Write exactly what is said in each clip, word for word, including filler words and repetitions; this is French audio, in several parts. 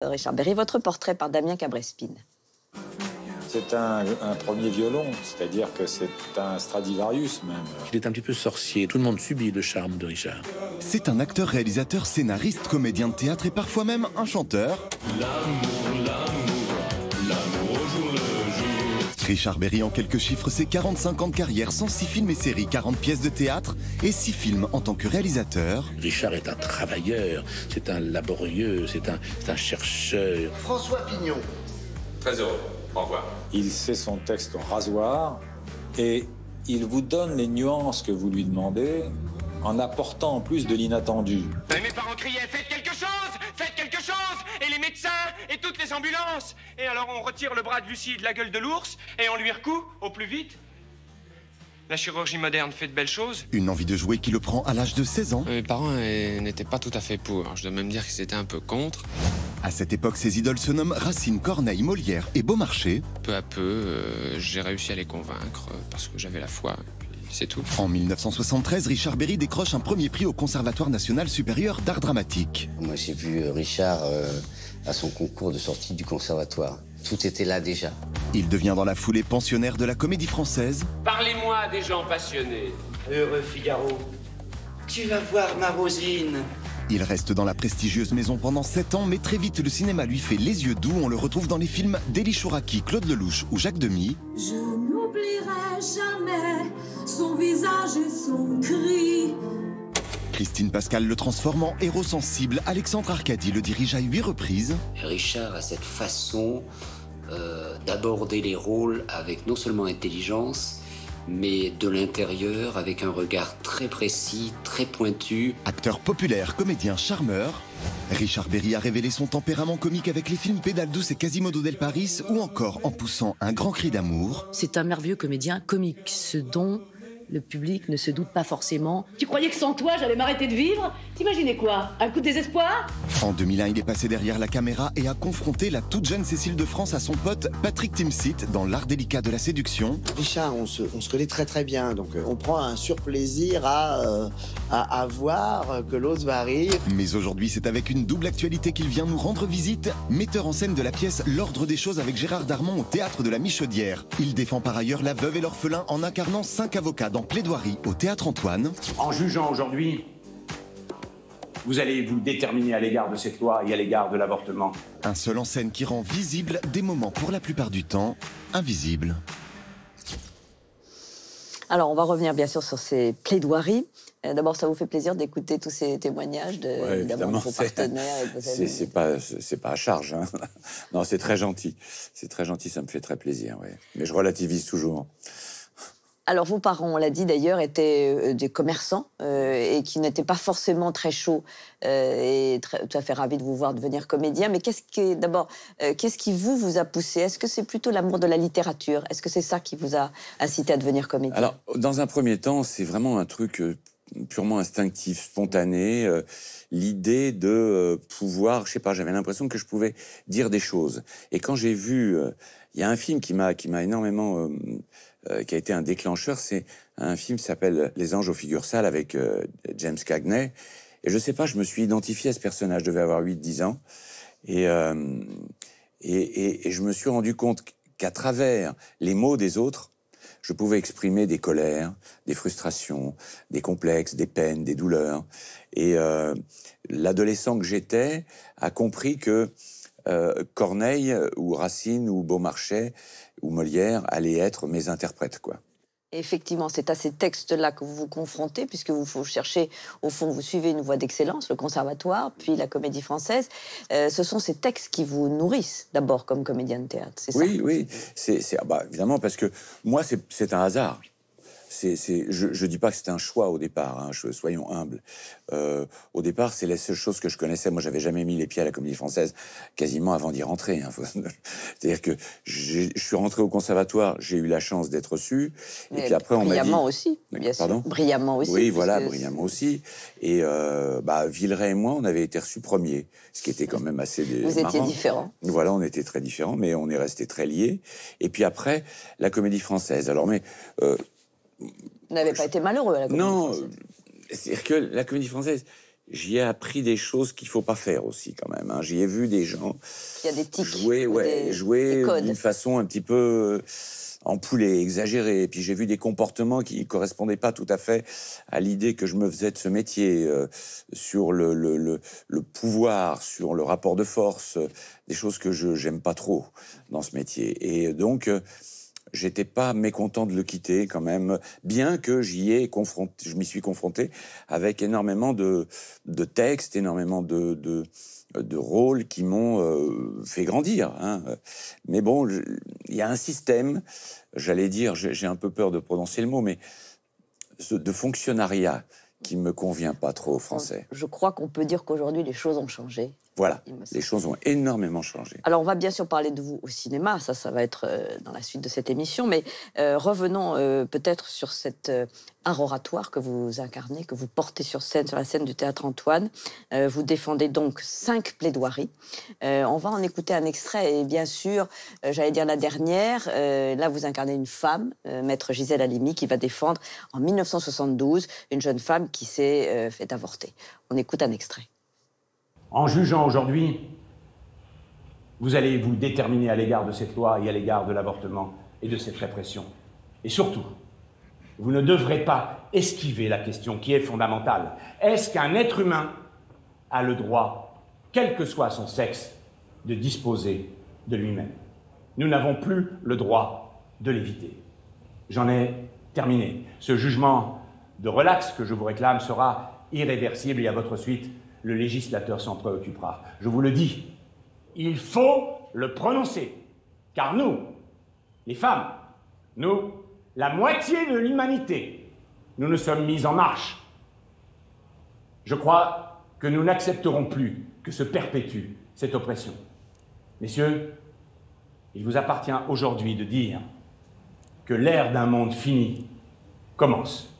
Richard Berry, votre portrait par Damien Cabrespin. C'est un, un premier violon, c'est-à-dire que c'est un Stradivarius même. Il est un petit peu sorcier, tout le monde subit le charme de Richard. C'est un acteur, réalisateur, scénariste, comédien de théâtre et parfois même un chanteur. L'amour, l'amour, l'amour au jour le jour. Richard Berry, en quelques chiffres, c'est quarante-cinq ans de carrière, cent six films et séries, quarante pièces de théâtre et six films en tant que réalisateur. Richard est un travailleur, c'est un laborieux, c'est un, c'est un chercheur. François Pignon. Très heureux. Au revoir. Il sait son texte au rasoir et il vous donne les nuances que vous lui demandez en apportant en plus de l'inattendu. Mes parents criaient « Faites quelque chose ! Faites quelque chose !» Et les médecins et toutes les ambulances. Et alors on retire le bras de Lucie de la gueule de l'ours et on lui recoue au plus vite. La chirurgie moderne fait de belles choses. Une envie de jouer qui le prend à l'âge de seize ans. Mes parents n'étaient pas tout à fait pour. Je dois même dire qu'ils étaient un peu contre. À cette époque, ses idoles se nomment Racine, Corneille, Molière et Beaumarchais. Peu à peu, euh, j'ai réussi à les convaincre parce que j'avais la foi. C'est tout. En mille neuf cent soixante-treize, Richard Berry décroche un premier prix au Conservatoire National Supérieur d'Art Dramatique. Moi, j'ai vu Richard euh, à son concours de sortie du conservatoire. Tout était là déjà. Il devient dans la foulée pensionnaire de la Comédie-Française. Parlez-moi des gens passionnés. Heureux Figaro, tu vas voir ma Rosine. Il reste dans la prestigieuse maison pendant sept ans, mais très vite le cinéma lui fait les yeux doux. On le retrouve dans les films d'Élie Chouraki, Claude Lelouch ou Jacques Demi. Je n'oublierai jamais son visage et son cri. Christine Pascal le transforme en héros sensible. Alexandre Arcadi le dirige à huit reprises. Richard a cette façon euh, d'aborder les rôles avec non seulement intelligence, mais de l'intérieur, avec un regard très précis, très pointu. Acteur populaire, comédien, charmeur, Richard Berry a révélé son tempérament comique avec les films Pédale Douce et Quasimodo Del Paris, ou encore en poussant un grand cri d'amour. C'est un merveilleux comédien comique, ce dont le public ne se doute pas forcément. Tu croyais que sans toi, j'allais m'arrêter de vivre? T'imaginais quoi? Un coup de désespoir? En deux mille un, il est passé derrière la caméra et a confronté la toute jeune Cécile de France à son pote Patrick Timsit dans l'art délicat de la séduction. Richard, on se, on se connaît très très bien, donc on prend un surplaisir à, euh, à, à voir que l'autre va rire. Mais aujourd'hui, c'est avec une double actualité qu'il vient nous rendre visite. Metteur en scène de la pièce L'Ordre des choses avec Gérard Darmon au théâtre de la Michaudière. Il défend par ailleurs la veuve et l'orphelin en incarnant cinq avocats en Plaidoirie au Théâtre Antoine. En jugeant aujourd'hui, vous allez vous déterminer à l'égard de cette loi et à l'égard de l'avortement. Un seul en scène qui rend visible des moments pour la plupart du temps invisibles. Alors on va revenir bien sûr sur ces plaidoiries. D'abord, ça vous fait plaisir d'écouter tous ces témoignages de, ouais, évidemment, évidemment, de vos partenaires. C'est pas, c'est pas à charge. Hein. Non, c'est très gentil. C'est très gentil, ça me fait très plaisir. Ouais. Mais je relativise toujours. Alors vos parents, on l'a dit d'ailleurs, étaient des commerçants euh, et qui n'étaient pas forcément très chauds euh, et très, tout à fait ravis de vous voir devenir comédien. Mais qu'est-ce qui, d'abord, euh, qu'est-ce qui vous vous a poussé? Est-ce que c'est plutôt l'amour de la littérature? Est-ce que c'est ça qui vous a incité à devenir comédien? Alors, dans un premier temps, c'est vraiment un truc euh, purement instinctif, spontané. Euh, L'idée de euh, pouvoir, je sais pas, j'avais l'impression que je pouvais dire des choses. Et quand j'ai vu, il euh, y a un film qui m'a qui m'a énormément euh, Euh, qui a été un déclencheur, c'est un film qui s'appelle Les anges aux figures sales avec euh, James Cagney. Et je sais pas, je me suis identifié à ce personnage, je devais avoir huit dix ans. Et, euh, et, et, et je me suis rendu compte qu'à travers les mots des autres, je pouvais exprimer des colères, des frustrations, des complexes, des peines, des douleurs. Et euh, l'adolescent que j'étais a compris que Euh, Corneille ou Racine ou Beaumarchais ou Molière allaient être mes interprètes, quoi. Effectivement, c'est à ces textes-là que vous vous confrontez, puisque vous cherchez, au fond, vous suivez une voie d'excellence, le conservatoire, puis la comédie française. Euh, ce sont ces textes qui vous nourrissent, d'abord, comme comédien de théâtre, c'est ça ? Oui, oui, c'est, c'est, bah, évidemment, parce que moi, c'est un hasard. C'est, c'est, je ne dis pas que c'était un choix au départ, hein, je, soyons humbles. Euh, au départ, c'est la seule chose que je connaissais. Moi, j'avais jamais mis les pieds à la Comédie Française quasiment avant d'y rentrer. Hein. C'est-à-dire que je suis rentré au conservatoire, j'ai eu la chance d'être reçu. Et, et puis après, on m'a dit... Brillamment aussi, bien sûr. Pardon ? Brillamment aussi. Oui, voilà, brillamment aussi. Et euh, bah, Villeray et moi, on avait été reçus premiers, ce qui était quand même assez marrant. Vous étiez différents. Voilà, on était très différents, mais on est restés très liés. Et puis après, la Comédie Française. Alors, mais... Euh, Vous n'avez pas été malheureux à la Comédie Française. Non, c'est-à-dire que la Comédie Française, j'y ai appris des choses qu'il ne faut pas faire aussi, quand même. Hein. J'y ai vu des gens Il y a des tics, jouer, ouais, des, jouer d'une façon un petit peu ampoulée, exagérée. Et puis j'ai vu des comportements qui ne correspondaient pas tout à fait à l'idée que je me faisais de ce métier, euh, sur le, le, le, le pouvoir, sur le rapport de force, euh, des choses que je n'aime pas trop dans ce métier. Et donc... Euh, j'étais pas mécontent de le quitter quand même, bien que j'y ai confronté, je m'y suis confronté avec énormément de, de textes, énormément de, de, de rôles qui m'ont euh, fait grandir. Hein. Mais bon, il y a un système, j'allais dire, j'ai un peu peur de prononcer le mot, mais de fonctionnariat qui me convient pas trop aux Français. Je crois qu'on peut dire qu'aujourd'hui les choses ont changé. Voilà, les choses ont énormément changé. Alors, on va bien sûr parler de vous au cinéma, ça, ça va être euh, dans la suite de cette émission, mais euh, revenons euh, peut-être sur cet euh, art oratoire que vous incarnez, que vous portez sur scène, sur la scène du Théâtre Antoine. Euh, vous défendez donc cinq plaidoiries. Euh, on va en écouter un extrait, et bien sûr, euh, j'allais dire la dernière, euh, là, vous incarnez une femme, euh, maître Gisèle Halimi, qui va défendre en mille neuf cent soixante-douze une jeune femme qui s'est euh, fait avorter. On écoute un extrait. En jugeant aujourd'hui, vous allez vous déterminer à l'égard de cette loi et à l'égard de l'avortement et de cette répression. Et surtout, vous ne devrez pas esquiver la question qui est fondamentale. Est-ce qu'un être humain a le droit, quel que soit son sexe, de disposer de lui-même? Nous n'avons plus le droit de l'éviter. J'en ai terminé. Ce jugement de relax que je vous réclame sera irréversible et à votre suite, le législateur s'en préoccupera. Je vous le dis, il faut le prononcer. Car nous, les femmes, nous, la moitié de l'humanité, nous nous sommes mis en marche. Je crois que nous n'accepterons plus que se perpétue cette oppression. Messieurs, il vous appartient aujourd'hui de dire que l'ère d'un monde fini commence.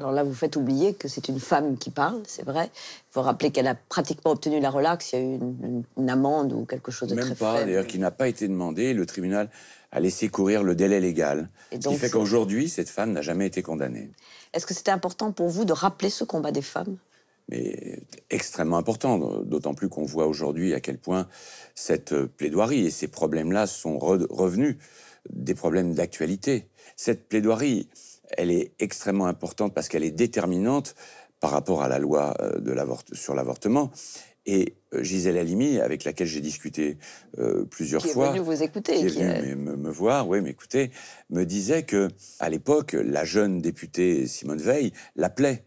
Alors là, vous faites oublier que c'est une femme qui parle, c'est vrai. Il faut rappeler qu'elle a pratiquement obtenu la relaxe, il y a eu une, une amende ou quelque chose de Même très pas, faible. D'ailleurs, qui n'a pas été demandée. Le tribunal a laissé courir le délai légal. Et donc, ce qui fait qu'aujourd'hui, cette femme n'a jamais été condamnée. Est-ce que c'était important pour vous de rappeler ce combat des femmes? Mais extrêmement important, d'autant plus qu'on voit aujourd'hui à quel point cette plaidoirie et ces problèmes-là sont re revenus des problèmes d'actualité. Cette plaidoirie... elle est extrêmement importante parce qu'elle est déterminante par rapport à la loi de sur l'avortement. Et Gisèle Halimi, avec laquelle j'ai discuté euh, plusieurs qui fois... Qui est venue vous écouter. Qui est qui venue est... me, me voir, oui, m'écouter, me disait qu'à l'époque, la jeune députée Simone Veil l'appelait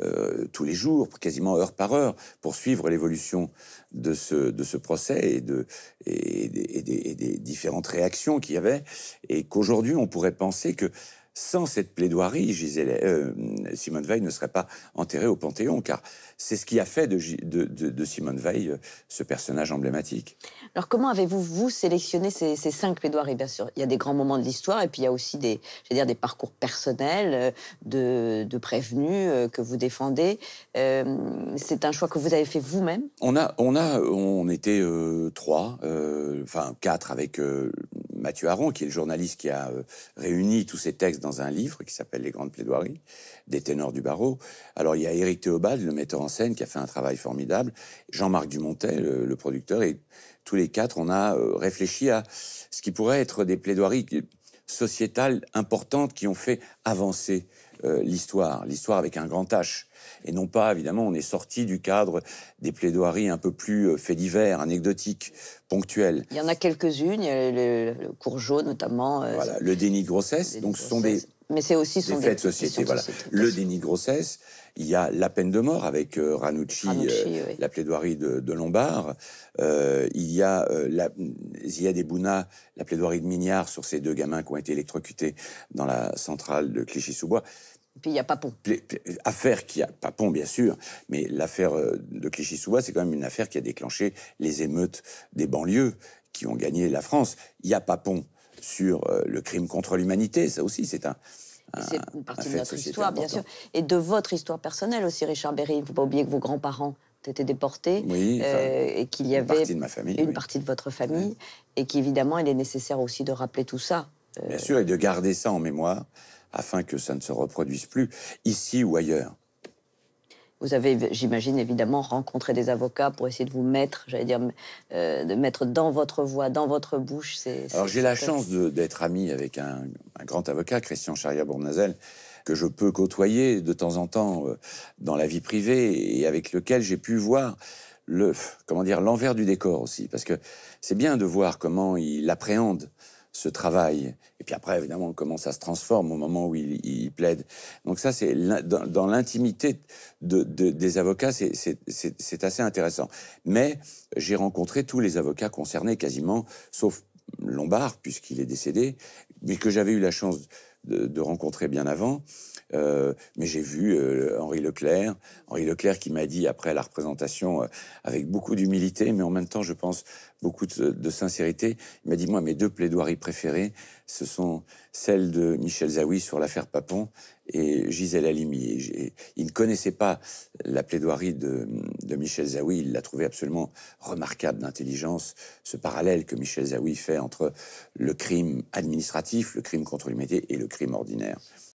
euh, tous les jours, quasiment heure par heure, pour suivre l'évolution de ce, de ce procès et, de, et, et, et, des, et des différentes réactions qu'il y avait. Et qu'aujourd'hui, on pourrait penser que sans cette plaidoirie, Gisèle, euh, Simone Veil ne serait pas enterrée au Panthéon, car c'est ce qui a fait de, de, de, de Simone Veil euh, ce personnage emblématique. Alors comment avez-vous, vous, sélectionné ces, ces cinq plaidoiries? Bien sûr, il y a des grands moments de l'histoire, et puis il y a aussi des, je veux dire, des parcours personnels de, de prévenus euh, que vous défendez. Euh, c'est un choix que vous avez fait vous-même? On a, on a, on était euh, trois, euh, enfin quatre avec... Euh, Mathieu Aron, qui est le journaliste qui a euh, réuni tous ces textes dans un livre qui s'appelle « Les grandes plaidoiries », des ténors du barreau. Alors, il y a Éric Théobald, le metteur en scène, qui a fait un travail formidable, Jean-Marc Dumontet, le, le producteur, et tous les quatre, on a euh, réfléchi à ce qui pourrait être des plaidoiries sociétales importantes qui ont fait avancer euh, l'histoire, l'histoire avec un grand H. Et non pas, évidemment, on est sorti du cadre des plaidoiries un peu plus euh, faits divers, anecdotiques, ponctuelles. Il y en a quelques-unes, le, le Courgeot notamment. Euh, voilà, le déni de grossesse, déni donc de grossesse. Ce sont des, mais c'est aussi des, des faits de société. Voilà. Société, le déni de grossesse, il y a la peine de mort avec euh, Ranucci, Ranucci euh, oui. La plaidoirie de, de Lombard. Euh, il y a euh, la, Ziad Ebouna, la plaidoirie de Mignard sur ces deux gamins qui ont été électrocutés dans la centrale de Clichy-sous-Bois. Et puis il y a Papon. Affaire qui a... Papon, bien sûr, mais l'affaire de Clichy-sous-Bois, c'est quand même une affaire qui a déclenché les émeutes des banlieues qui ont gagné la France. Il y a Papon sur le crime contre l'humanité, ça aussi, c'est un... C'est une partie un de notre histoire, important. Bien sûr. Et de votre histoire personnelle aussi, Richard Berry. Il ne faut pas oublier que vos grands-parents ont été déportés. Oui, enfin, euh, et qu'il y avait une partie de ma famille. Une oui. partie de votre famille. Oui. Et qu'évidemment, il est nécessaire aussi de rappeler tout ça. Euh... Bien sûr, et de garder ça en mémoire, afin que ça ne se reproduise plus, ici ou ailleurs. Vous avez, j'imagine, évidemment, rencontré des avocats pour essayer de vous mettre, j'allais dire, euh, de mettre dans votre voix, dans votre bouche. C'est, c'est, Alors j'ai la chance d'être ami avec un, un grand avocat, Christian Charia-Bournazel, que je peux côtoyer de temps en temps euh, dans la vie privée et avec lequel j'ai pu voir le, comment dire, l'envers du décor aussi. Parce que c'est bien de voir comment il appréhende ce travail. Et puis après, évidemment, comment ça se transforme au moment où il, il plaide. Donc ça, c'est dans, dans l'intimité de, de, des avocats, c'est assez intéressant. Mais j'ai rencontré tous les avocats concernés quasiment, sauf Lombard, puisqu'il est décédé, mais que j'avais eu la chance de, de rencontrer bien avant. Euh, mais j'ai vu euh, Henri Leclerc, Henri Leclerc qui m'a dit après la représentation, euh, avec beaucoup d'humilité, mais en même temps, je pense, beaucoup de, de sincérité, il m'a dit, moi, mes deux plaidoiries préférées, ce sont celles de Michel Zaoui sur l'affaire Papon et Gisèle Halimi. Et il ne connaissait pas la plaidoirie de, de Michel Zaoui, il l'a trouvée absolument remarquable d'intelligence, ce parallèle que Michel Zaoui fait entre le crime administratif, le crime contre l'humanité et le crime ordinaire.